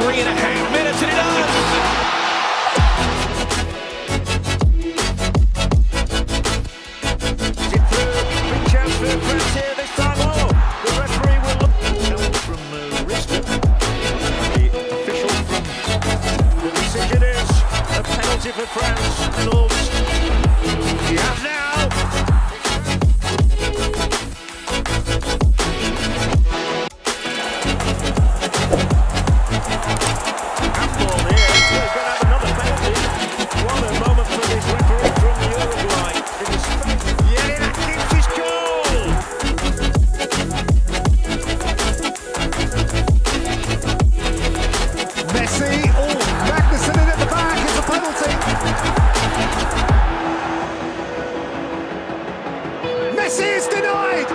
3.5 minutes, and it does. For France and all you have now. Handball here, we're going to have another penalty. What a moment for this referee from Uruguay. Yeah, that keeps his goal. Messi, oh, Magnussen in at the back. Messi is denied!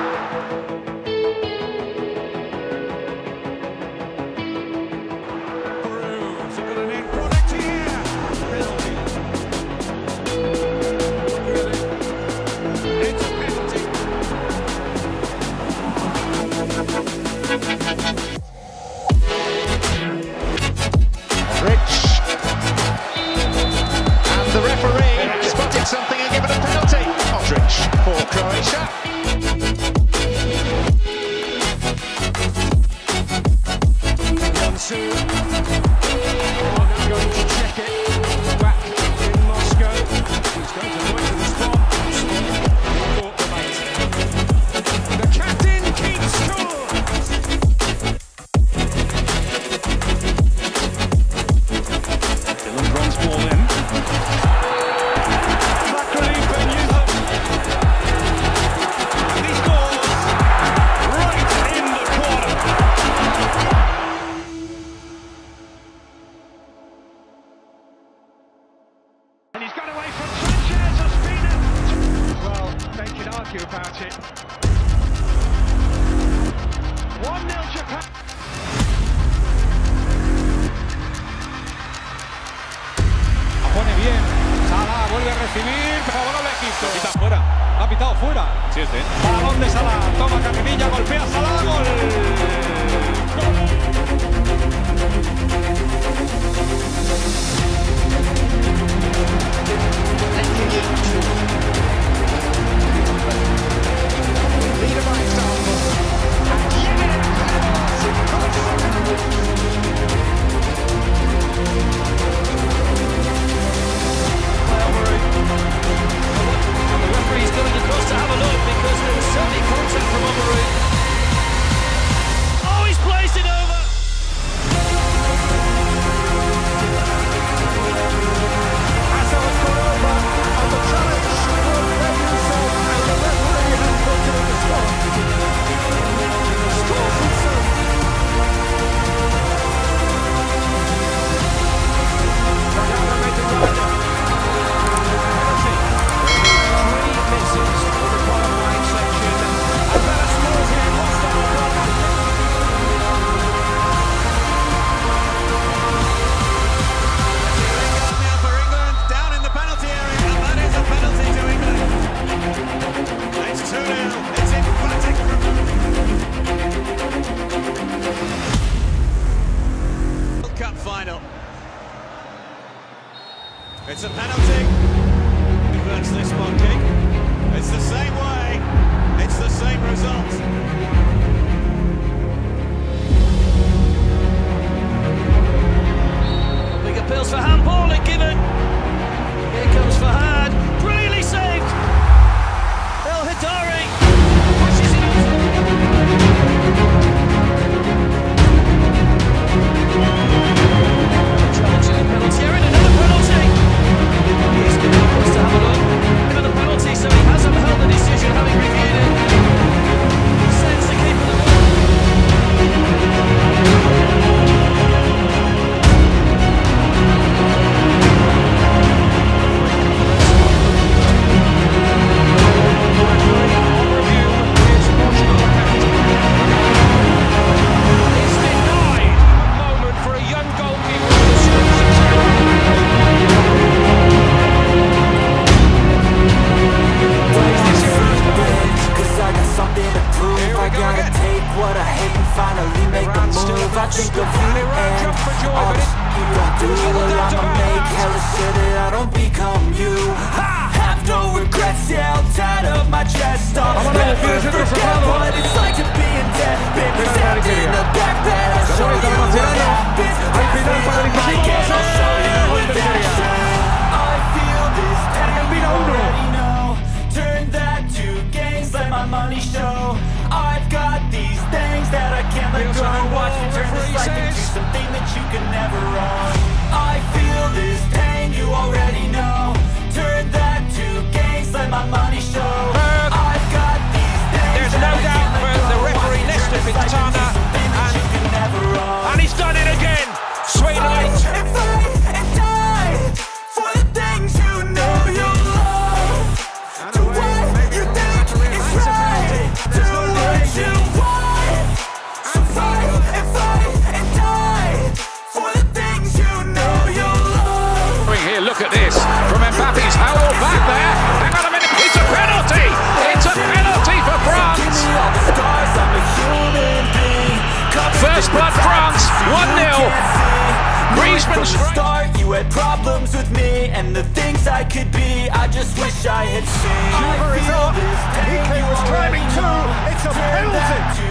About it. 1-0 Japan. La pone bien. Salah vuelve a recibir. Favorable Egipto. Está fuera. Ha pitado fuera. Sí, sí. Balón de Salah. Toma Caminilla. Golpea Salah. Gol. That's what I hate and finally make a move. I think of the end. I'll just keep on doing what I'ma make. Hella shit that I don't become you. I have no regrets, yeah, I'm tired of my chest. I'll never forget what it's like to be in debt. Been stabbed in the back that I show you what happens. Pass me the mic and I'll show you in action. I feel this pain, we already know. Turn that to gains, let my money show. I've got these things that I can't let go. Watch me turn this life into something that you can never own. I feel this pain, you already know. Turn that to gains, let my money show. I've got these things. There's no doubt for the referee Nestor Quintana, and you can never own. And he's done it again. Sweet light. Look at this, from Mbappe's howl back there, hang on a minute, it's a penalty for France. First blood France, 1-0, Griezmann's start. You had problems with me and the things I could be, I just wish I had seen. Huber is up, Ike was climbing too, it's a penalty.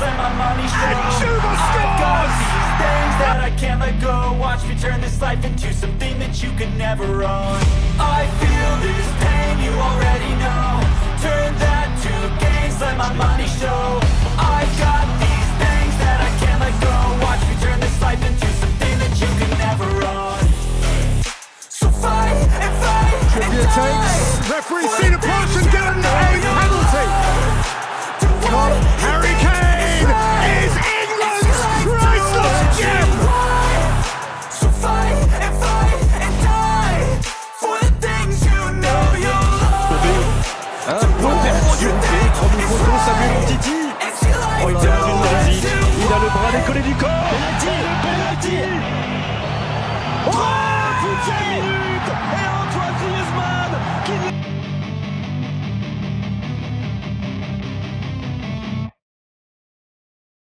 And Huber scores! Things that I can't let go. Watch me turn this life into something that you could never own. I feel this pain, you already know. Turn that to gains, let my money show. I've got these things that I can't let go. Watch me turn this life into something that you could never own. So fight and fight and fight. Referee seen a person get a penalty. Harry Kane is in. Il a le bras décollé du corps.